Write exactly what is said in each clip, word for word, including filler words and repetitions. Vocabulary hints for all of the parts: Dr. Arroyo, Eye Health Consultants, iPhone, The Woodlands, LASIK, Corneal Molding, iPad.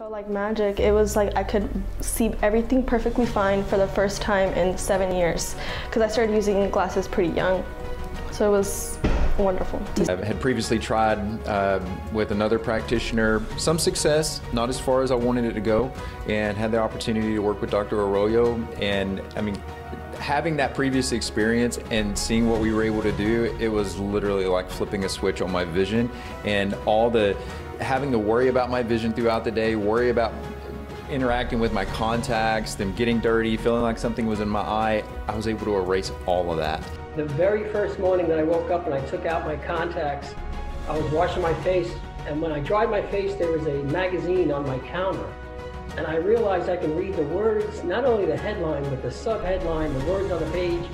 felt like magic. It was like I could see everything perfectly fine for the first time in seven years because I started using glasses pretty young. So it was wonderful. I had previously tried uh, with another practitioner, some success, not as far as I wanted it to go, and had the opportunity to work with Doctor Arroyo. And I mean, having that previous experience and seeing what we were able to do, it was literally like flipping a switch on my vision, and all the having to worry about my vision throughout the day, worry about interacting with my contacts, them getting dirty, feeling like something was in my eye, I was able to erase all of that. The very first morning that I woke up and I took out my contacts, I was washing my face, and when I dried my face, there was a magazine on my counter. And I realized I can read the words, not only the headline, but the sub-headline, the words on the page,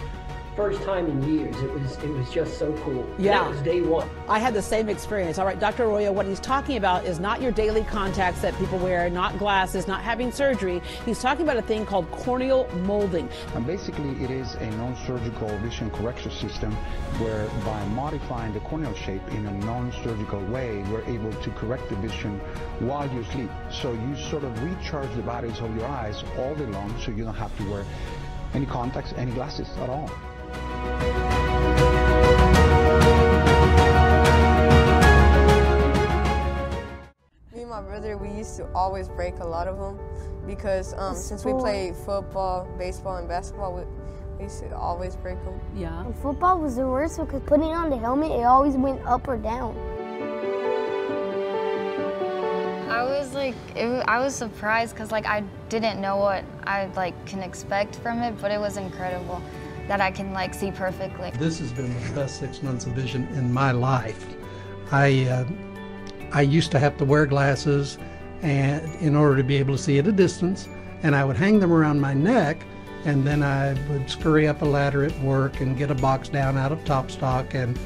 first time in years. It was, it was just so cool. Yeah. That was day one. I had the same experience. All right, Doctor Arroyo, what he's talking about is not your daily contacts that people wear, not glasses, not having surgery. He's talking about a thing called corneal molding. And basically, it is a non-surgical vision correction system where by modifying the corneal shape in a non-surgical way, we're able to correct the vision while you sleep. So you sort of recharge the batteries of your eyes all day long, so you don't have to wear any contacts, any glasses at all. Me and my brother, we used to always break a lot of them because um, since we played football, baseball, and basketball, we, we used to always break them. Yeah. And football was the worst because putting on the helmet, it always went up or down. I was like, it, I was surprised because like I didn't know what I like can expect from it, but it was incredible that I can like see perfectly. This has been the best six months of vision in my life. I uh, I used to have to wear glasses and in order to be able to see at a distance, and I would hang them around my neck, and then I would scurry up a ladder at work and get a box down out of top stock and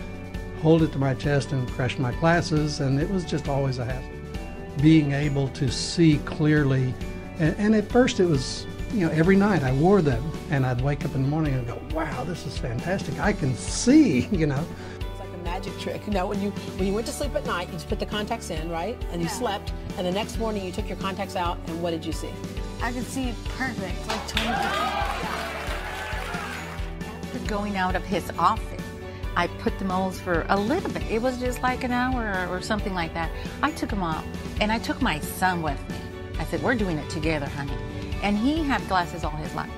hold it to my chest and crush my glasses, and it was just always a hassle. Being able to see clearly, and, and at first it was, you know, every night I wore them, and I'd wake up in the morning and go, wow, this is fantastic. I can see, you know. It's like a magic trick. You know, when you, when you went to sleep at night, you just put the contacts in, right? And you yeah. slept, and the next morning you took your contacts out, and what did you see? I could see perfect, like twenty percent. After going out of his office, I put the molds for a little bit. It was just like an hour or something like that. I took them off, and I took my son with me. I said, we're doing it together, honey. And he had glasses all his life.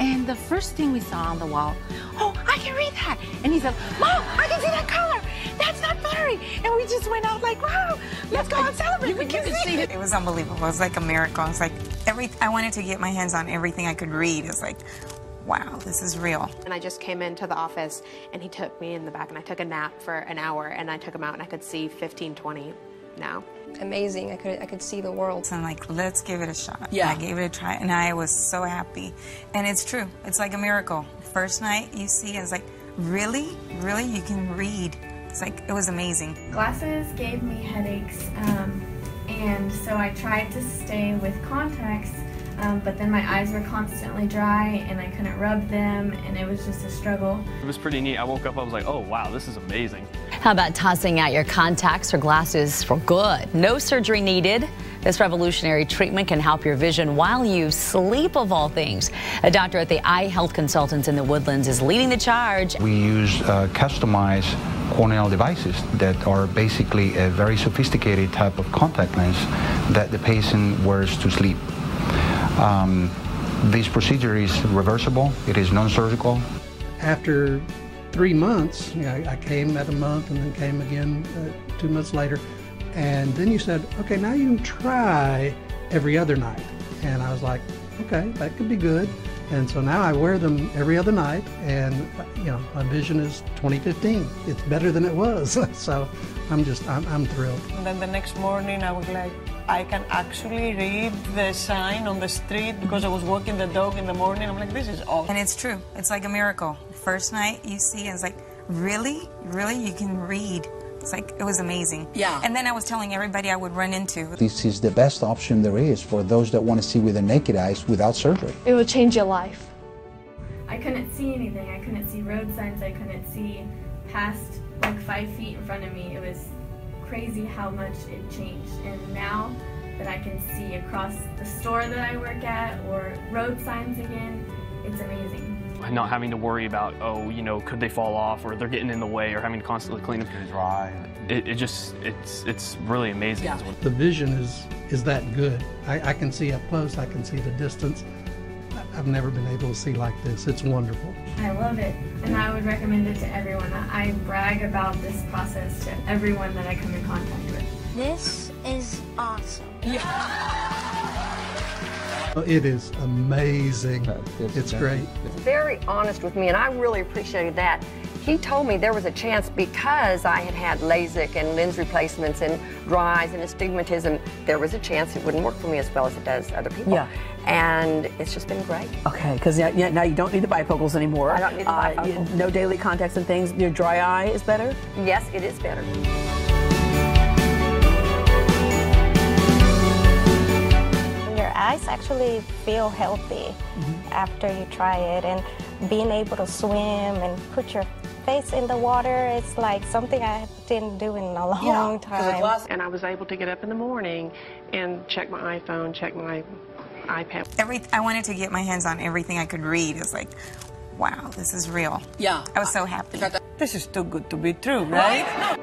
And the first thing we saw on the wall, oh, I can read that. And he said, Mom, I can see that color. That's not blurry. And we just went out like, wow, let's go out and celebrate. You, we can see it. It was unbelievable. It was like a miracle. It was like, every, I wanted to get my hands on everything I could read. It's like, wow, this is real. And I just came into the office, and he took me in the back, and I took a nap for an hour, and I took him out, and I could see fifteen, twenty now. Amazing. I could I could see the world. So I'm like, let's give it a shot. Yeah. And I gave it a try, and I was so happy. And it's true. It's like a miracle. First night you see, and it's like, really? Really? You can read. It's like, it was amazing. Glasses gave me headaches, um, and so I tried to stay with contacts, um, but then my eyes were constantly dry, and I couldn't rub them, and it was just a struggle. It was pretty neat. I woke up, I was like, oh, wow, this is amazing. How about tossing out your contacts or glasses for good? No surgery needed. This revolutionary treatment can help your vision while you sleep, of all things. A doctor at the Eye Health Consultants in the Woodlands is leading the charge. We use uh, customized corneal devices that are basically a very sophisticated type of contact lens that the patient wears to sleep. Um, this procedure is reversible. It is non-surgical. After three months, you know, I came at a month and then came again uh, two months later, and then you said, okay, now you can try every other night. And I was like, okay, that could be good. And so now I wear them every other night, and you know, my vision is twenty fifteen. It's better than it was. So I'm just, I'm, I'm thrilled. And then the next morning I was like, I can actually read the sign on the street because I was walking the dog in the morning. I'm like, this is awesome. And it's true. It's like a miracle. First night you see, and it's like, really? Really? You can read. It's like, it was amazing. Yeah. And then I was telling everybody I would run into. This is the best option there is for those that want to see with their naked eyes without surgery. It will change your life. I couldn't see anything. I couldn't see road signs. I couldn't see past like five feet in front of me. It was crazy how much it changed, and now that I can see across the store that I work at or road signs again. It's amazing. Not having to worry about, oh, you know, could they fall off or they're getting in the way or having to constantly clean them. It's dry. It, it just, it's it's really amazing. Yeah. The vision is, is that good. I, I can see up close, I can see the distance. I've never been able to see like this. It's wonderful. I love it, and I would recommend it to everyone. I brag about this process to everyone that I come in contact with. This is awesome. Yeah. It is amazing. It's, it's great. Very honest with me, and I really appreciated that. He told me there was a chance because I had had LASIK and lens replacements and dry eyes and astigmatism, there was a chance it wouldn't work for me as well as it does other people. Yeah. And it's just been great. Okay, because yeah, now you don't need the bifocals anymore. I don't need the bifocals. Uh, no daily contacts and things. Your dry eye is better? Yes, it is better. Your eyes actually feel healthy mm-hmm. after you try it, and being able to swim and put your face in the water, it's like something I didn't do in a long yeah, time. And I was able to get up in the morning and check my iPhone, check my iPad. Every, I wanted to get my hands on everything I could read. It's like, wow, this is real. Yeah. I was so happy. This is too good to be true, right? Right? No.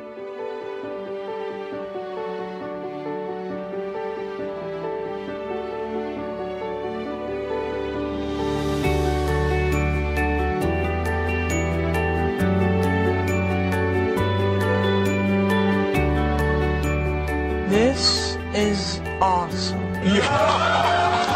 This is awesome. Yeah.